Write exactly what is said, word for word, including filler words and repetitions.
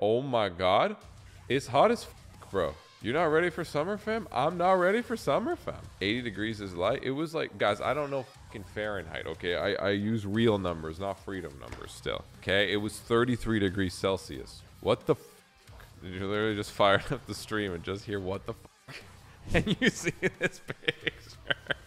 Oh my God. It's hot as f bro. You're not ready for summer, fam? I'm not ready for summer, fam. eighty degrees is light. It was like, guys, I don't know fucking Fahrenheit, okay? I, I use real numbers, not freedom numbers still. Okay, it was thirty-three degrees Celsius. What the f? Did you literally just fire up the stream and just hear what the f? And you see this picture.